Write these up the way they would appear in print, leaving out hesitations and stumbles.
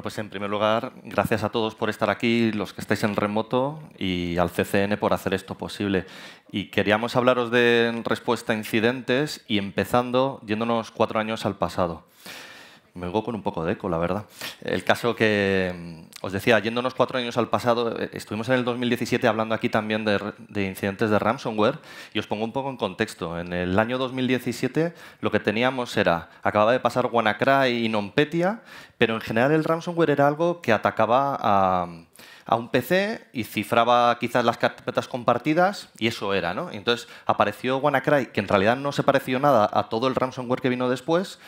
Bueno, pues en primer lugar, gracias a todos por estar aquí, los que estáis en remoto, y al CCN por hacer esto posible. Y queríamos hablaros de respuesta a incidentes y empezando yéndonos 4 años al pasado. Me oigo con un poco de eco, la verdad. El caso que os decía, yéndonos 4 años al pasado, estuvimos en el 2017 hablando aquí también de incidentes de ransomware y os pongo un poco en contexto. En el año 2017 lo que teníamos era, acababa de pasar WannaCry y NotPetya, pero en general el ransomware era algo que atacaba a un PC y cifraba quizás las carpetas compartidas y eso era, ¿no? Entonces apareció WannaCry, que en realidad no se pareció nada a todo el ransomware que vino después,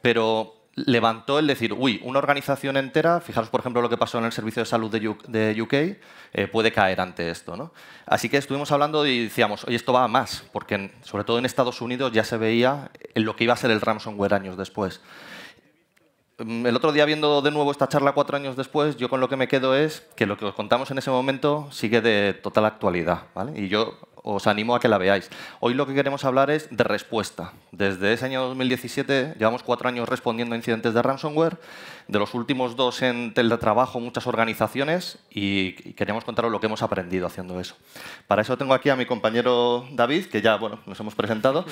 pero levantó el decir, uy, una organización entera, fijaros por ejemplo lo que pasó en el servicio de salud de UK, puede caer ante esto, ¿no? Así que estuvimos hablando y decíamos, oye, esto va a más, porque sobre todo en Estados Unidos ya se veía lo que iba a ser el ransomware años después. El otro día, viendo de nuevo esta charla 4 años después, yo con lo que me quedo es que lo que os contamos en ese momento sigue de total actualidad, ¿vale? Y yo os animo a que la veáis. Hoy lo que queremos hablar es de respuesta. Desde ese año 2017 llevamos 4 años respondiendo a incidentes de ransomware, de los últimos 2 en teletrabajo muchas organizaciones y queremos contaros lo que hemos aprendido haciendo eso. Para eso tengo aquí a mi compañero David, que ya bueno, nos hemos presentado.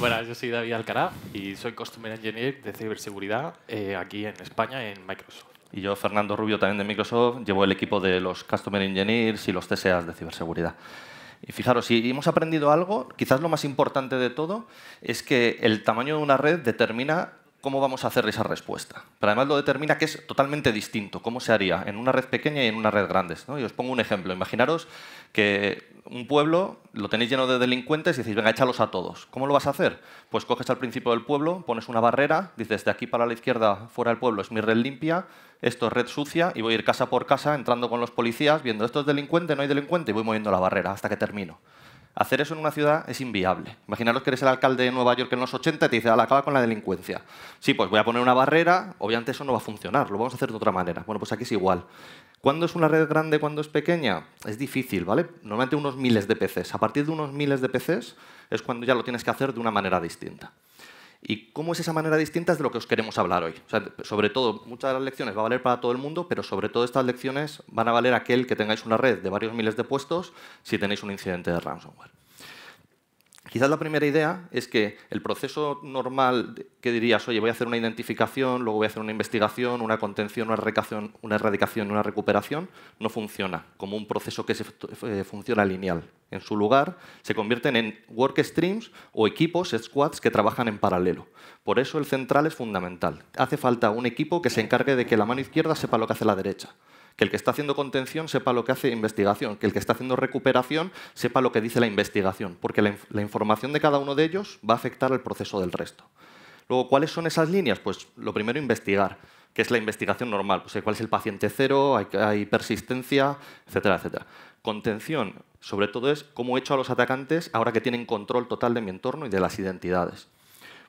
Buenas, yo soy David Alcaraz y soy Customer Engineer de ciberseguridad aquí en España, en Microsoft. Y yo, Fernando Rubio, también de Microsoft, llevo el equipo de los Customer Engineers y los CSAs de ciberseguridad. Y fijaros, si hemos aprendido algo, quizás lo más importante de todo es que el tamaño de una red determina cómo vamos a hacer esa respuesta. Pero además lo determina que es totalmente distinto, cómo se haría en una red pequeña y en una red grande, ¿no? Y os pongo un ejemplo. Imaginaros que un pueblo lo tenéis lleno de delincuentes y decís, venga, échalos a todos. ¿Cómo lo vas a hacer? Pues coges al principio del pueblo, pones una barrera, dices, de aquí para la izquierda, fuera del pueblo, es mi red limpia, esto es red sucia, y voy a ir casa por casa entrando con los policías, viendo, esto es delincuente, no hay delincuente, y voy moviendo la barrera hasta que termino. Hacer eso en una ciudad es inviable. Imaginaros que eres el alcalde de Nueva York en los 80 y te dice, ala, acaba con la delincuencia. Sí, pues voy a poner una barrera, obviamente eso no va a funcionar, lo vamos a hacer de otra manera. Bueno, pues aquí es igual. ¿Cuándo es una red grande, cuándo es pequeña? Es difícil, ¿vale? Normalmente unos miles de PCs. A partir de unos miles de PCs es cuando ya lo tienes que hacer de una manera distinta. ¿Y cómo es esa manera distinta? Es de lo que os queremos hablar hoy. O sea, sobre todo, muchas de las lecciones va a valer para todo el mundo, pero sobre todo estas lecciones van a valer aquel que tengáis una red de varios miles de puestos si tenéis un incidente de ransomware. Quizás la primera idea es que el proceso normal que dirías, oye, voy a hacer una identificación, luego voy a hacer una investigación, una contención, una erradicación y una recuperación, no funciona como un proceso que funciona lineal. En su lugar, se convierten en work streams o equipos, squads, que trabajan en paralelo. Por eso el central es fundamental. Hace falta un equipo que se encargue de que la mano izquierda sepa lo que hace la derecha, que el que está haciendo contención sepa lo que hace investigación, que el que está haciendo recuperación sepa lo que dice la investigación, porque la información de cada uno de ellos va a afectar al proceso del resto. Luego, ¿cuáles son esas líneas? Pues lo primero, investigar, que es la investigación normal. Pues, ¿cuál es el paciente cero? ¿Hay persistencia? Etcétera, etcétera. Contención, sobre todo, es cómo echo a los atacantes ahora que tienen control total de mi entorno y de las identidades.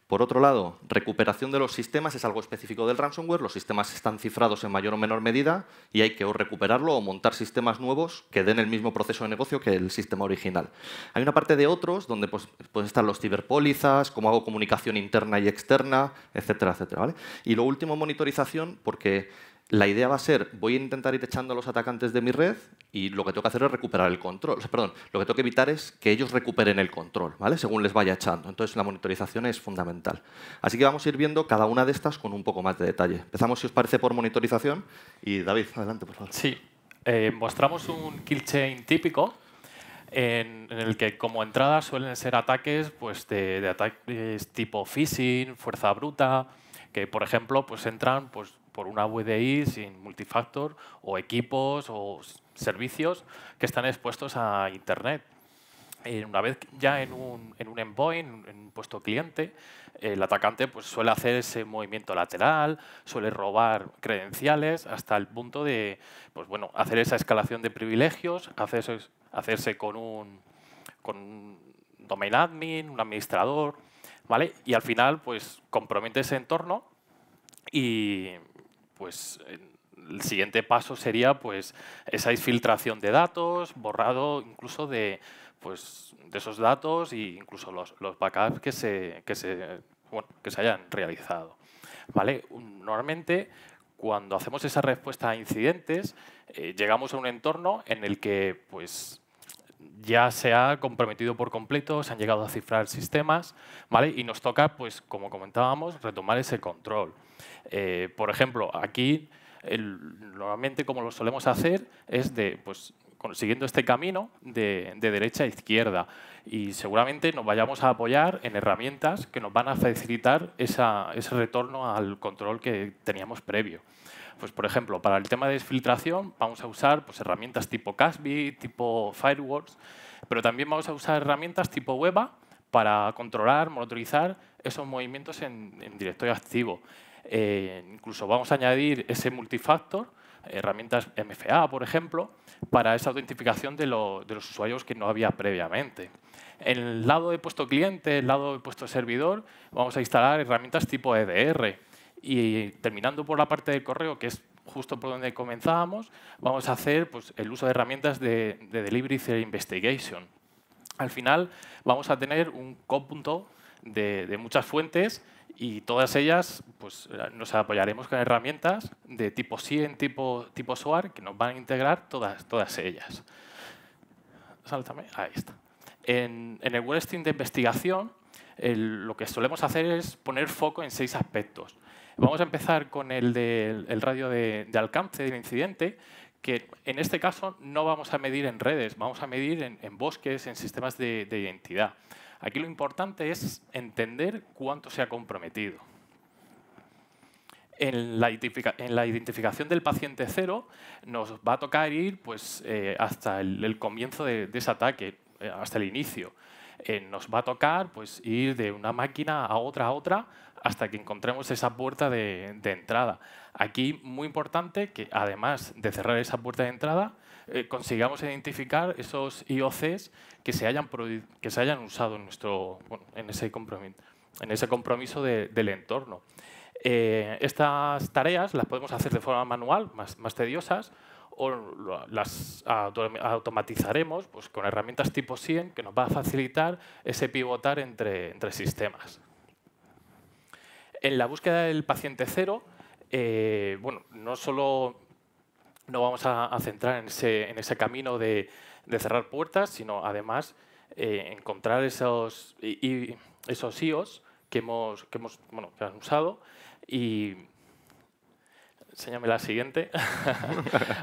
Por otro lado, recuperación de los sistemas es algo específico del ransomware. Los sistemas están cifrados en mayor o menor medida y hay que o recuperarlo o montar sistemas nuevos que den el mismo proceso de negocio que el sistema original. Hay una parte de otros donde pues están los ciberpólizas, cómo hago comunicación interna y externa, etcétera, etcétera, ¿vale? Y lo último, monitorización, porque la idea va a ser, voy a intentar ir echando a los atacantes de mi red y lo que tengo que hacer es recuperar el control. Perdón, lo que tengo que evitar es que ellos recuperen el control, ¿vale? Según les vaya echando. Entonces, la monitorización es fundamental. Así que vamos a ir viendo cada una de estas con un poco más de detalle. Empezamos, si os parece, por monitorización. Y David, adelante, por favor. Sí. Mostramos un kill chain típico en el que, como entrada, suelen ser ataques pues, de ataques tipo phishing, fuerza bruta, que, por ejemplo, pues entran pues, por una VDI sin multifactor o equipos o servicios que están expuestos a Internet. Una vez ya en un endpoint, en un puesto cliente, el atacante pues, suele hacer ese movimiento lateral, suele robar credenciales hasta el punto de pues, bueno, hacer esa escalación de privilegios, hacerse con un domain admin, un administrador, ¿vale? Y al final pues, compromete ese entorno y pues el siguiente paso sería pues esa infiltración de datos, borrado incluso de esos datos e incluso los backups que se hayan realizado, ¿vale? Normalmente cuando hacemos esa respuesta a incidentes, llegamos a un entorno en el que pues, ya se ha comprometido por completo, se han llegado a cifrar sistemas, ¿vale? Y nos toca, pues, como comentábamos, retomar ese control. Por ejemplo, aquí, normalmente como lo solemos hacer es de, pues, siguiendo este camino de derecha a izquierda, y seguramente nos vayamos a apoyar en herramientas que nos van a facilitar ese retorno al control que teníamos previo. Pues, por ejemplo, para el tema de desfiltración vamos a usar pues, herramientas tipo CASB, tipo Fireworks, pero también vamos a usar herramientas tipo WebA para controlar, monitorizar esos movimientos en directorio activo. Incluso vamos a añadir ese multifactor, herramientas MFA, por ejemplo, para esa autentificación de los usuarios que no había previamente. En el lado de puesto cliente, el lado de puesto servidor, vamos a instalar herramientas tipo EDR. Y terminando por la parte del correo, que es justo por donde comenzábamos, vamos a hacer pues, el uso de herramientas de Delivery Threat Investigation. Al final, vamos a tener un cómputo de muchas fuentes y todas ellas pues, nos apoyaremos con herramientas de tipo SIEM, tipo SOAR, que nos van a integrar todas ellas. Sáltame. Ahí está. En el Web Stream de investigación, lo que solemos hacer es poner foco en 6 aspectos. Vamos a empezar con el radio de alcance del incidente, que en este caso no vamos a medir en redes, vamos a medir en bosques, en sistemas de identidad. Aquí lo importante es entender cuánto se ha comprometido. En la identificación del paciente cero nos va a tocar ir pues, hasta el comienzo de ese ataque, hasta el inicio. Nos va a tocar pues, ir de una máquina a otra hasta que encontremos esa puerta de entrada. Aquí, muy importante que, además de cerrar esa puerta de entrada, consigamos identificar esos IOCs que se hayan usado en, ese compromiso del entorno. Estas tareas las podemos hacer de forma manual, más tediosas, o las automatizaremos pues, con herramientas tipo SIEM que nos va a facilitar ese pivotar entre sistemas. En la búsqueda del paciente cero, bueno, no solo no vamos a centrar en ese camino de cerrar puertas, sino además encontrar esos IOs que han usado. Y enséñame la siguiente.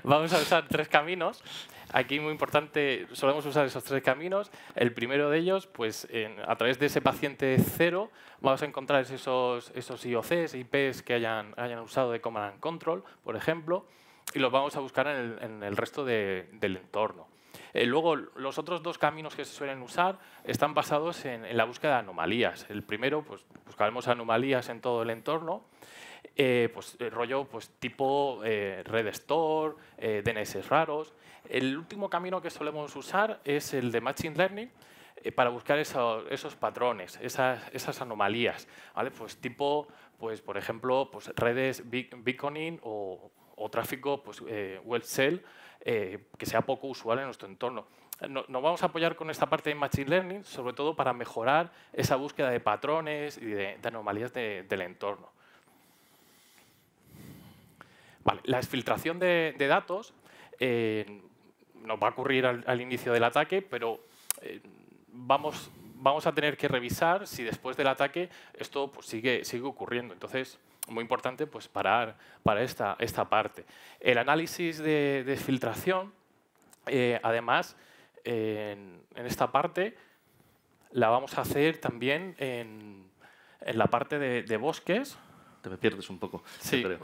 Vamos a usar 3 caminos. Aquí, muy importante, solemos usar esos 3 caminos. El primero de ellos, pues, a través de ese paciente cero, vamos a encontrar esos IOCs, IPs que hayan usado de Command and Control, por ejemplo, y los vamos a buscar en el resto del entorno. Luego, los otros 2 caminos que se suelen usar están basados en la búsqueda de anomalías. El primero, pues, buscaremos anomalías en todo el entorno. Pues, rollo pues, tipo Red Store, DNS raros. El último camino que solemos usar es el de Machine Learning para buscar esos patrones, esas anomalías, ¿vale? Pues, tipo, pues, por ejemplo, pues, redes beaconing o tráfico pues, web shell que sea poco usual en nuestro entorno. Nos vamos a apoyar con esta parte de Machine Learning, sobre todo para mejorar esa búsqueda de patrones y de anomalías del entorno. Vale, la exfiltración de datos nos va a ocurrir al inicio del ataque, pero vamos a tener que revisar si después del ataque esto pues, sigue ocurriendo. Entonces, muy importante pues, parar para esta parte. El análisis de exfiltración, además, en esta parte, la vamos a hacer también en la parte de bosques. Te me pierdes un poco. Sí. Creo.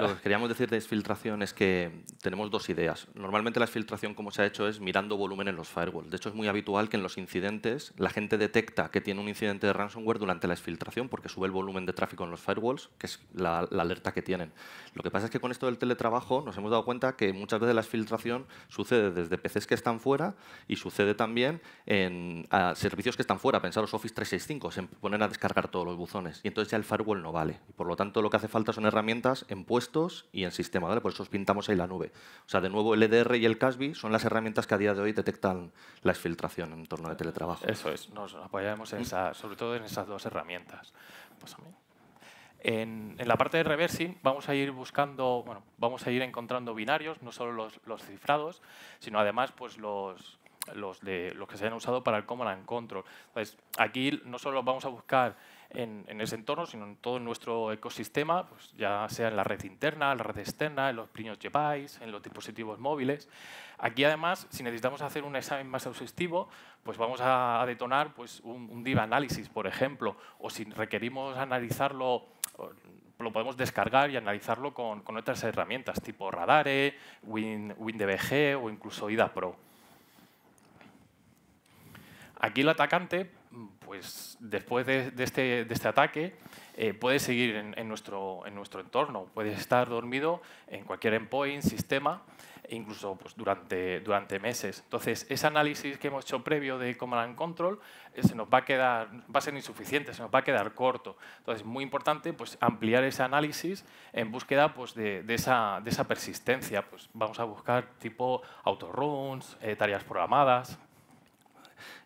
Lo que queríamos decir de exfiltración es que tenemos 2 ideas. Normalmente la exfiltración, como se ha hecho, es mirando volumen en los firewalls. De hecho, es muy habitual que en los incidentes la gente detecta que tiene un incidente de ransomware durante la exfiltración porque sube el volumen de tráfico en los firewalls, que es la alerta que tienen. Lo que pasa es que con esto del teletrabajo nos hemos dado cuenta que muchas veces la exfiltración sucede desde PCs que están fuera y sucede también en servicios que están fuera. Pensaros Office 365, se ponen a descargar todos los buzones y entonces ya el firewall no vale. Por lo tanto, lo que hace falta son herramientas en puestos y en sistema, ¿vale? Por eso os pintamos ahí la nube. O sea, de nuevo, el EDR y el CASB son las herramientas que a día de hoy detectan la exfiltración en torno de teletrabajo. Eso es, nos apoyaremos sobre todo en esas 2 herramientas. Pues a mí. En la parte de reversing vamos a ir buscando, bueno, vamos a ir encontrando binarios, no solo los cifrados, sino además pues los que se hayan usado para el Command and Control. Entonces, aquí no solo vamos a buscar en ese entorno, sino en todo nuestro ecosistema, pues ya sea en la red interna, en la red externa, en los pequeños devices, en los dispositivos móviles. Aquí, además, si necesitamos hacer un examen más exhaustivo, pues vamos a detonar pues, un DIVA análisis, por ejemplo, o si requerimos analizarlo, lo podemos descargar y analizarlo con otras herramientas, tipo RADARE, WinDBG o incluso IDAPRO. Aquí el atacante, pues después de este ataque, puede seguir en nuestro entorno. Puede estar dormido en cualquier endpoint, sistema, e incluso pues, durante meses. Entonces, ese análisis que hemos hecho previo de Command and Control se nos va a ser insuficiente, se nos va a quedar corto. Entonces, muy importante pues, ampliar ese análisis en búsqueda pues, de esa persistencia. Pues, vamos a buscar tipo autoruns, tareas programadas.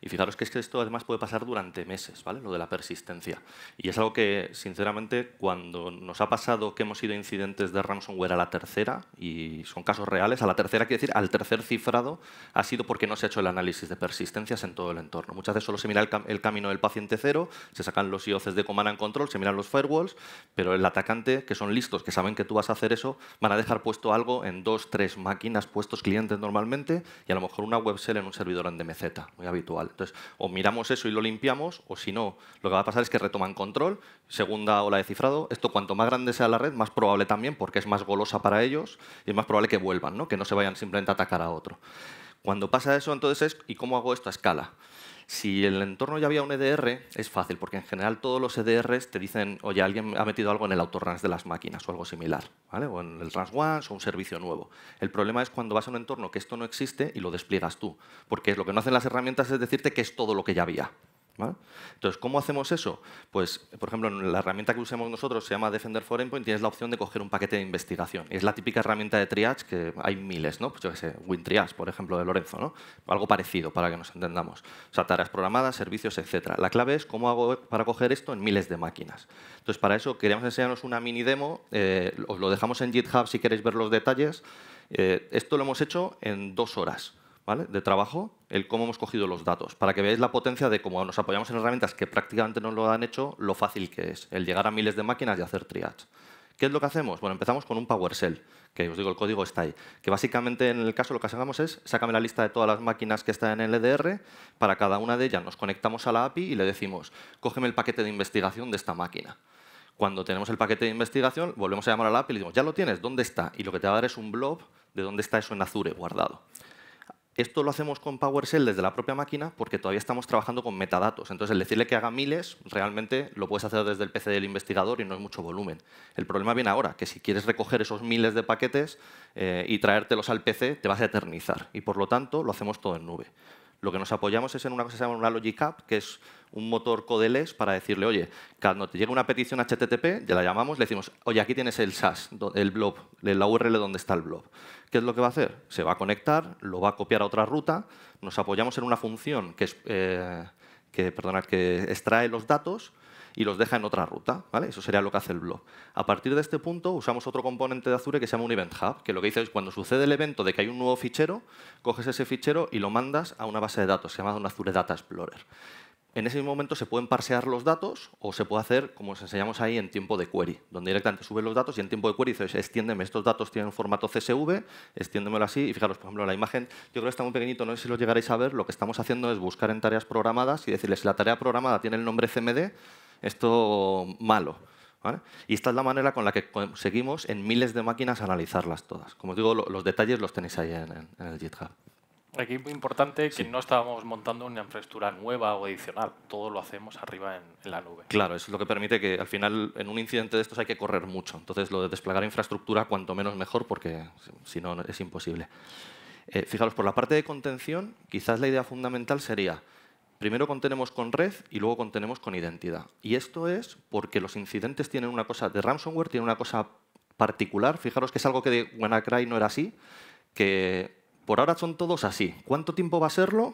Y fijaros que es que esto además puede pasar durante meses, ¿vale? Lo de la persistencia. Y es algo que, sinceramente, cuando nos ha pasado que hemos sido incidentes de ransomware a la tercera, y son casos reales, a la tercera quiere decir al tercer cifrado, ha sido porque no se ha hecho el análisis de persistencias en todo el entorno. Muchas veces solo se mira el camino del paciente cero, se sacan los IOCs de Command and Control, se miran los firewalls, pero el atacante, que son listos, que saben que tú vas a hacer eso, van a dejar puesto algo en 2, 3 máquinas, puestos clientes normalmente, y a lo mejor una web shell en un servidor en DMZ, muy habitual. Entonces, o miramos eso y lo limpiamos, o si no, lo que va a pasar es que retoman control, segunda ola de cifrado. Esto, cuanto más grande sea la red, más probable también, porque es más golosa para ellos y es más probable que vuelvan, ¿no? Que no se vayan simplemente a atacar a otro. Cuando pasa eso, entonces es, ¿y cómo hago esto a escala? Si en el entorno ya había un EDR, es fácil, porque en general todos los EDRs te dicen, oye, alguien ha metido algo en el autorrans de las máquinas o algo similar, ¿vale? O en el rans once o un servicio nuevo. El problema es cuando vas a un entorno que esto no existe y lo despliegas tú, porque lo que no hacen las herramientas es decirte que es todo lo que ya había, ¿vale? Entonces, ¿cómo hacemos eso? Pues, por ejemplo, en la herramienta que usamos nosotros se llama Defender for Endpoint y tienes la opción de coger un paquete de investigación. Es la típica herramienta de triage que hay miles, ¿no? Pues yo qué sé, WinTriage, por ejemplo, de Lorenzo, ¿no? Algo parecido para que nos entendamos. O sea, tareas programadas, servicios, etcétera. La clave es cómo hago para coger esto en miles de máquinas. Entonces, para eso queríamos enseñaros una mini demo. Os lo dejamos en GitHub si queréis ver los detalles. Esto lo hemos hecho en 2 horas. ¿Vale? De trabajo, el cómo hemos cogido los datos, para que veáis la potencia de cómo nos apoyamos en herramientas que prácticamente no lo han hecho, lo fácil que es el llegar a miles de máquinas y hacer triage. ¿Qué es lo que hacemos? Bueno, empezamos con un PowerShell, que os digo, el código está ahí, que básicamente en el caso lo que hacemos es, sácame la lista de todas las máquinas que están en el EDR, para cada una de ellas nos conectamos a la API y le decimos, cógeme el paquete de investigación de esta máquina. Cuando tenemos el paquete de investigación, volvemos a llamar a la API y le decimos, ya lo tienes, ¿dónde está? Y lo que te va a dar es un blob de dónde está eso en Azure guardado. Esto lo hacemos con PowerShell desde la propia máquina porque todavía estamos trabajando con metadatos. Entonces, el decirle que haga miles, realmente lo puedes hacer desde el PC del investigador y no es mucho volumen. El problema viene ahora, que si quieres recoger esos miles de paquetes y traértelos al PC, te vas a eternizar. Y, por lo tanto, lo hacemos todo en nube. Lo que nos apoyamos es en una cosa que se llama una Logic App, que es un motor codeless para decirle, oye, cuando te llegue una petición HTTP, ya la llamamos, le decimos, oye, aquí tienes el SAS, el blob, la URL donde está el blob. ¿Qué es lo que va a hacer? Se va a conectar, lo va a copiar a otra ruta, nos apoyamos en una función que extrae los datos y los deja en otra ruta, ¿vale? Eso sería lo que hace el blob. A partir de este punto usamos otro componente de Azure que se llama un Event Hub, que lo que dice es cuando sucede el evento de que hay un nuevo fichero, coges ese fichero y lo mandas a una base de datos, se llama un Azure Data Explorer. En ese mismo momento se pueden parsear los datos o se puede hacer, como os enseñamos ahí, en tiempo de query, donde directamente subes los datos y en tiempo de query dices, extiéndeme, estos datos tienen formato CSV, extiéndemelo así. Y fijaros, por ejemplo, en la imagen, yo creo que está muy pequeñito, no sé si lo llegaréis a ver, lo que estamos haciendo es buscar en tareas programadas y decirles, si la tarea programada tiene el nombre CMD, esto malo. ¿Vale? Y esta es la manera con la que conseguimos en miles de máquinas analizarlas todas. Como os digo, los detalles los tenéis ahí en el GitHub. Aquí es muy importante que no estábamos montando una infraestructura nueva o adicional. Todo lo hacemos arriba en la nube. Claro, eso es lo que permite que al final en un incidente de estos hay que correr mucho. Entonces lo de desplegar infraestructura cuanto menos mejor porque si no es imposible. Fijaros, por la parte de contención quizás la idea fundamental sería primero contenemos con red y luego contenemos con identidad. Y esto es porque los incidentes tienen una cosa de ransomware, tienen una cosa particular. Fijaros que es algo que de WannaCry no era así, que por ahora son todos así. ¿Cuánto tiempo va a serlo?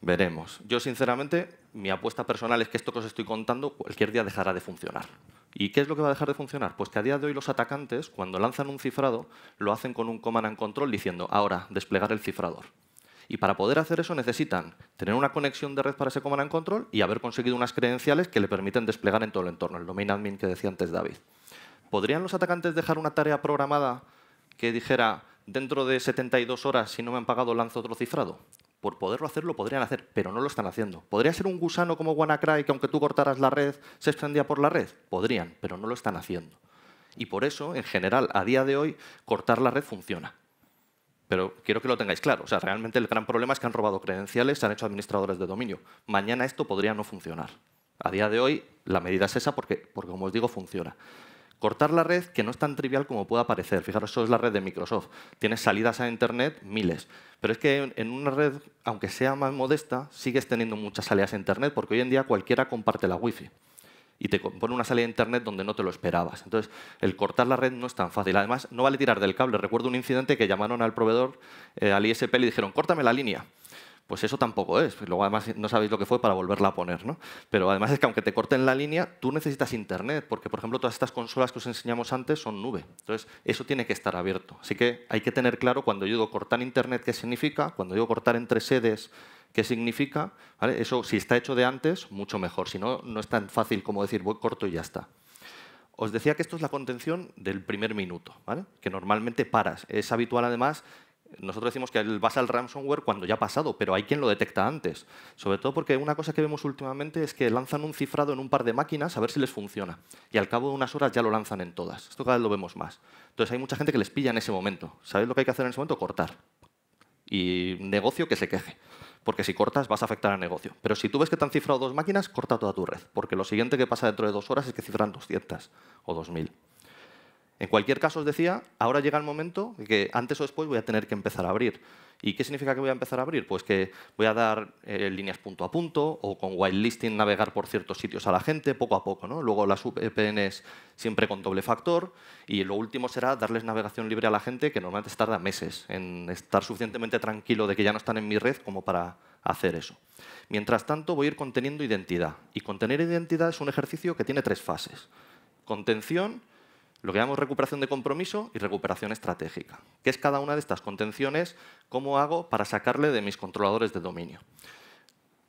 Veremos. Yo, sinceramente, mi apuesta personal es que esto que os estoy contando cualquier día dejará de funcionar. ¿Y qué es lo que va a dejar de funcionar? Pues que a día de hoy los atacantes, cuando lanzan un cifrado, lo hacen con un Command and Control diciendo, ahora, desplegar el cifrador. Y para poder hacer eso necesitan tener una conexión de red para ese Command and Control y haber conseguido unas credenciales que le permiten desplegar en todo el entorno, el domain admin que decía antes David. ¿Podrían los atacantes dejar una tarea programada que dijera, dentro de 72 horas, si no me han pagado, lanzo otro cifrado? Por poderlo hacer, lo podrían hacer, pero no lo están haciendo. ¿Podría ser un gusano como WannaCry que aunque tú cortaras la red, se extendía por la red? Podrían, pero no lo están haciendo. Y por eso, en general, a día de hoy, cortar la red funciona. Pero quiero que lo tengáis claro. O sea, realmente el gran problema es que han robado credenciales, se han hecho administradores de dominio. Mañana esto podría no funcionar. A día de hoy, la medida es esa porque como os digo, funciona. Cortar la red, que no es tan trivial como pueda parecer. Fijaros, eso es la red de Microsoft. Tienes salidas a Internet, miles. Pero es que en una red, aunque sea más modesta, sigues teniendo muchas salidas a Internet, porque hoy en día cualquiera comparte la Wi-Fi y te pone una salida a Internet donde no te lo esperabas. Entonces, el cortar la red no es tan fácil. Además, no vale tirar del cable. Recuerdo un incidente que llamaron al proveedor, al ISP, y le dijeron, córtame la línea. Pues eso tampoco es. Luego, además, no sabéis lo que fue para volverla a poner, ¿no? Pero además es que aunque te corten la línea, tú necesitas Internet, porque, por ejemplo, todas estas consolas que os enseñamos antes son nube. Entonces, eso tiene que estar abierto. Así que hay que tener claro cuando yo digo cortar Internet, ¿qué significa? Cuando digo cortar entre sedes, ¿qué significa? ¿Vale? Eso, si está hecho de antes, mucho mejor. Si no, no es tan fácil como decir voy corto y ya está. Os decía que esto es la contención del primer minuto, ¿vale? Que normalmente paras. Es habitual, además. Nosotros decimos que vas al ransomware cuando ya ha pasado, pero hay quien lo detecta antes. Sobre todo porque una cosa que vemos últimamente es que lanzan un cifrado en un par de máquinas a ver si les funciona. Y al cabo de unas horas ya lo lanzan en todas. Esto cada vez lo vemos más. Entonces hay mucha gente que les pilla en ese momento. ¿Sabéis lo que hay que hacer en ese momento? Cortar. Y negocio que se queje. Porque si cortas vas a afectar al negocio. Pero si tú ves que te han cifrado 2 máquinas, corta toda tu red. Porque lo siguiente que pasa dentro de 2 horas es que cifran 200 o 2000. En cualquier caso, os decía, ahora llega el momento que antes o después voy a tener que empezar a abrir. ¿Y qué significa que voy a empezar a abrir? Pues que voy a dar líneas punto a punto o con whitelisting navegar por ciertos sitios a la gente poco a poco, ¿no? Luego las VPNs siempre con doble factor y lo último será darles navegación libre a la gente que normalmente se tarda meses en estar suficientemente tranquilo de que ya no están en mi red como para hacer eso. Mientras tanto, voy a ir conteniendo identidad. Y contener identidad es un ejercicio que tiene 3 fases. Contención, lo que llamamos recuperación de compromiso y recuperación estratégica. ¿Qué es cada una de estas contenciones? ¿Cómo hago para sacarle de mis controladores de dominio?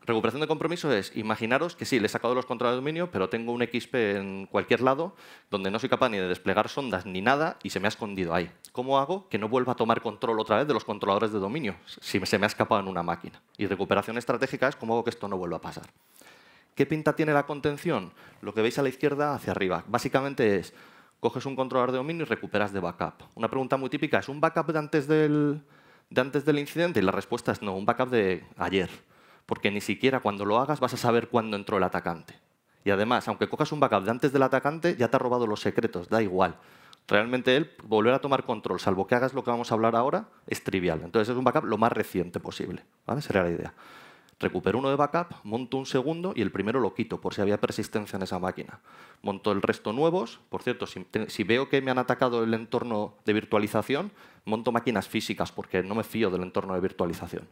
Recuperación de compromiso es, imaginaros que sí, le he sacado los controladores de dominio, pero tengo un XP en cualquier lado donde no soy capaz ni de desplegar sondas ni nada y se me ha escondido ahí. ¿Cómo hago que no vuelva a tomar control otra vez de los controladores de dominio si se me ha escapado en una máquina? Y recuperación estratégica es, ¿cómo hago que esto no vuelva a pasar? ¿Qué pinta tiene la contención? Lo que veis a la izquierda hacia arriba. Básicamente es, coges un controlador de dominio y recuperas de backup. Una pregunta muy típica es, ¿un backup de antes del incidente? Y la respuesta es no, un backup de ayer. Porque ni siquiera cuando lo hagas vas a saber cuándo entró el atacante. Y además, aunque cojas un backup de antes del atacante, ya te ha robado los secretos, da igual. Realmente él volver a tomar control, salvo que hagas lo que vamos a hablar ahora, es trivial. Entonces es un backup lo más reciente posible, ¿vale? Sería la idea. Recupero uno de backup, monto un segundo y el primero lo quito por si había persistencia en esa máquina. Monto el resto nuevos. Por cierto, si veo que me han atacado el entorno de virtualización, monto máquinas físicas porque no me fío del entorno de virtualización.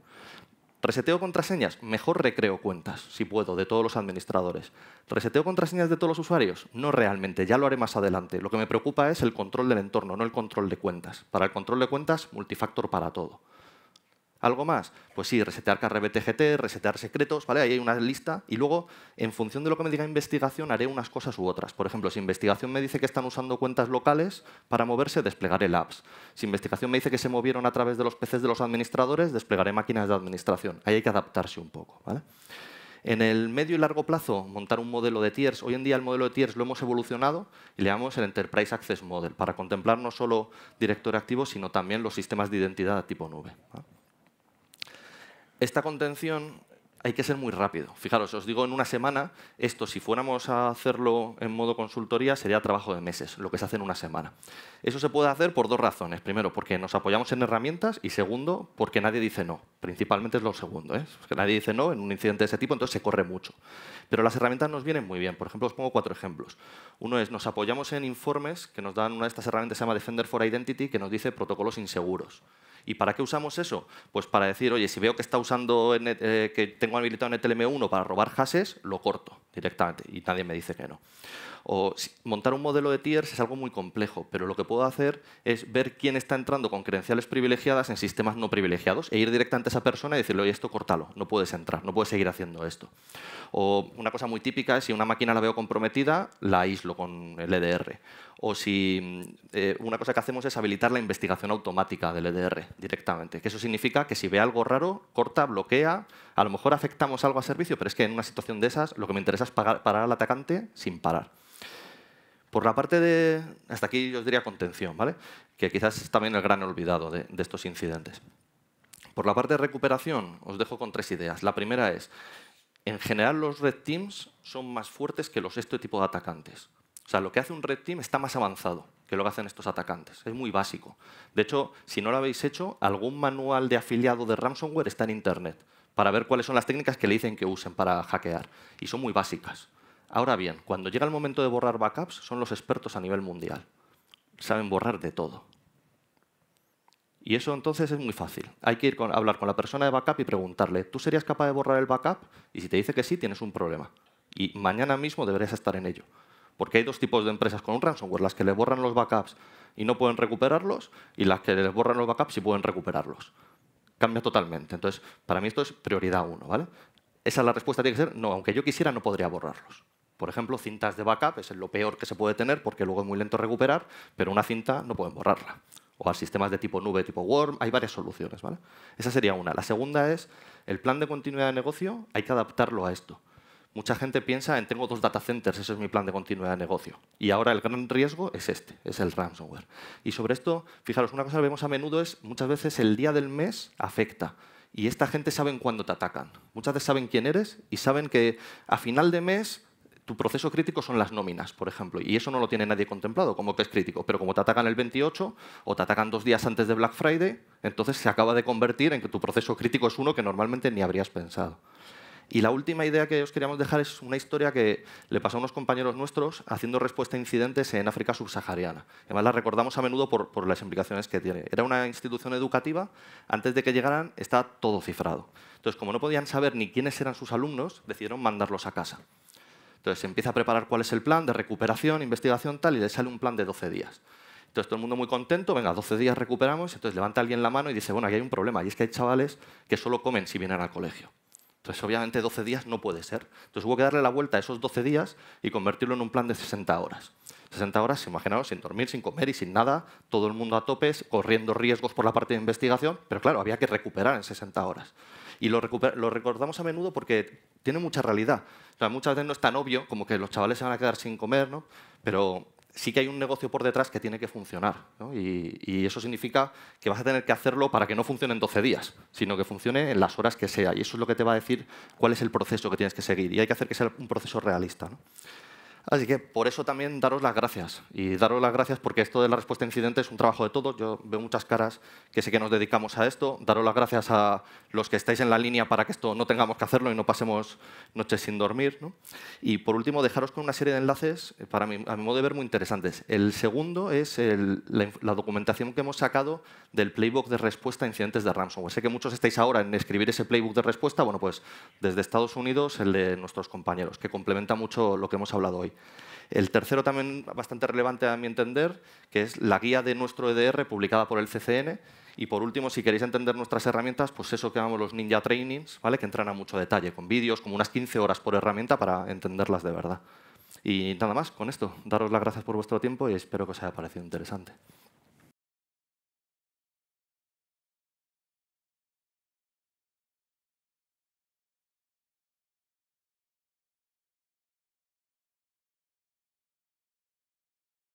Reseteo contraseñas. Mejor recreo cuentas, si puedo, de todos los administradores. Reseteo contraseñas de todos los usuarios. No realmente, ya lo haré más adelante. Lo que me preocupa es el control del entorno, no el control de cuentas. Para el control de cuentas, multifactor para todo. ¿Algo más? Pues sí, resetear CASB, resetear secretos, ¿vale? Ahí hay una lista y luego, en función de lo que me diga investigación, haré unas cosas u otras. Por ejemplo, si investigación me dice que están usando cuentas locales para moverse, desplegaré labs. Si investigación me dice que se movieron a través de los PCs de los administradores, desplegaré máquinas de administración. Ahí hay que adaptarse un poco, ¿vale? En el medio y largo plazo, montar un modelo de tiers. Hoy en día el modelo de tiers lo hemos evolucionado y le llamamos el Enterprise Access Model para contemplar no solo directorio activo, sino también los sistemas de identidad tipo nube, ¿vale? Esta contención hay que ser muy rápido. Fijaros, os digo, en una semana, esto si fuéramos a hacerlo en modo consultoría sería trabajo de meses, lo que se hace en una semana. Eso se puede hacer por 2 razones. Primero, porque nos apoyamos en herramientas y segundo, porque nadie dice no. Principalmente es lo segundo, ¿eh? Porque nadie dice no en un incidente de ese tipo, entonces se corre mucho. Pero las herramientas nos vienen muy bien. Por ejemplo, os pongo 4 ejemplos. Uno es, nos apoyamos en informes que nos dan una de estas herramientas que se llama Defender for Identity, que nos dice protocolos inseguros. ¿Y para qué usamos eso? Pues para decir, oye, si veo que está usando, que tengo habilitado NTLM1 para robar hashes, lo corto directamente y nadie me dice que no. o montar un modelo de tiers es algo muy complejo, pero lo que puedo hacer es ver quién está entrando con credenciales privilegiadas en sistemas no privilegiados e ir directamente a esa persona y decirle, oye, esto córtalo, no puedes entrar, no puedes seguir haciendo esto. O una cosa muy típica es si una máquina la veo comprometida, la aíslo con el EDR. O si una cosa que hacemos es habilitar la investigación automática del EDR directamente, que eso significa que si ve algo raro, corta, bloquea, a lo mejor afectamos algo a servicio, pero es que en una situación de esas lo que me interesa es parar al atacante sin parar. Por la parte de, hasta aquí yo os diría contención, ¿vale? Que quizás es también el gran olvidado de estos incidentes. Por la parte de recuperación os dejo con tres ideas. La primera es, en general los red teams son más fuertes que este tipo de atacantes. O sea, lo que hace un red team está más avanzado que lo que hacen estos atacantes. Es muy básico. De hecho, si no lo habéis hecho, algún manual de afiliado de ransomware está en Internet para ver cuáles son las técnicas que le dicen que usen para hackear. Y son muy básicas. Ahora bien, cuando llega el momento de borrar backups, son los expertos a nivel mundial. Saben borrar de todo. Y eso entonces es muy fácil. Hay que ir a hablar con la persona de backup y preguntarle, ¿tú serías capaz de borrar el backup? Y si te dice que sí, tienes un problema. Y mañana mismo deberías estar en ello. Porque hay dos tipos de empresas con un ransomware, las que les borran los backups y no pueden recuperarlos, y las que les borran los backups y pueden recuperarlos. Cambia totalmente. Entonces, para mí esto es prioridad uno, ¿vale? Esa es la respuesta, tiene que ser, no, aunque yo quisiera no podría borrarlos. Por ejemplo, cintas de backup es lo peor que se puede tener porque luego es muy lento recuperar, pero una cinta no pueden borrarla. O a sistemas de tipo nube, tipo worm, hay varias soluciones, ¿vale? Esa sería una. La segunda es, el plan de continuidad de negocio hay que adaptarlo a esto. Mucha gente piensa en tengo dos data centers, ese es mi plan de continuidad de negocio. Y ahora el gran riesgo es este, es el ransomware. Y sobre esto, fijaros, una cosa que vemos a menudo es muchas veces el día del mes afecta. Y esta gente saben cuándo te atacan. Muchas veces saben quién eres y saben que a final de mes tu proceso crítico son las nóminas, por ejemplo. Y eso no lo tiene nadie contemplado, como que es crítico. Pero como te atacan el 28 o te atacan 2 días antes de Black Friday, entonces se acaba de convertir en que tu proceso crítico es uno que normalmente ni habrías pensado. Y la última idea que os queríamos dejar es una historia que le pasó a unos compañeros nuestros haciendo respuesta a incidentes en África subsahariana. Además, la recordamos a menudo por las implicaciones que tiene. Era una institución educativa, antes de que llegaran estaba todo cifrado. Entonces, como no podían saber ni quiénes eran sus alumnos, decidieron mandarlos a casa. Entonces, se empieza a preparar cuál es el plan de recuperación, investigación, tal, y le sale un plan de 12 días. Entonces, todo el mundo muy contento, venga, 12 días recuperamos, entonces levanta alguien la mano y dice, bueno, aquí hay un problema, y es que hay chavales que solo comen si vienen al colegio. Entonces, obviamente, 12 días no puede ser. Entonces, hubo que darle la vuelta a esos 12 días y convertirlo en un plan de 60 horas. 60 horas, imaginaos, sin dormir, sin comer y sin nada, todo el mundo a topes, corriendo riesgos por la parte de investigación, pero claro, había que recuperar en 60 horas. Y lo recordamos a menudo porque tiene mucha realidad. O sea, muchas veces no es tan obvio como que los chavales se van a quedar sin comer, ¿no? Pero sí que hay un negocio por detrás que tiene que funcionar, ¿no? Y eso significa que vas a tener que hacerlo para que no funcione en 12 días, sino que funcione en las horas que sea. Y eso es lo que te va a decir cuál es el proceso que tienes que seguir. Y hay que hacer que sea un proceso realista, ¿no? Así que por eso también daros las gracias. Y daros las gracias porque esto de la respuesta a incidentes es un trabajo de todos. Yo veo muchas caras que sé que nos dedicamos a esto. Daros las gracias a los que estáis en la línea para que esto no tengamos que hacerlo y no pasemos noches sin dormir, ¿no? Y por último, dejaros con una serie de enlaces, a mi modo de ver, muy interesantes. El segundo es la documentación que hemos sacado del playbook de respuesta a incidentes de ransomware. Sé que muchos estáis ahora en escribir ese playbook de respuesta. Bueno, pues desde Estados Unidos, el de nuestros compañeros, que complementa mucho lo que hemos hablado hoy. El tercero también bastante relevante a mi entender, que es la guía de nuestro EDR publicada por el CCN. Y por último, si queréis entender nuestras herramientas, pues eso que llamamos los ninja trainings, ¿vale? Que entran a mucho detalle, con vídeos, como unas 15 horas por herramienta para entenderlas de verdad. Y nada más con esto. Daros las gracias por vuestro tiempo y espero que os haya parecido interesante.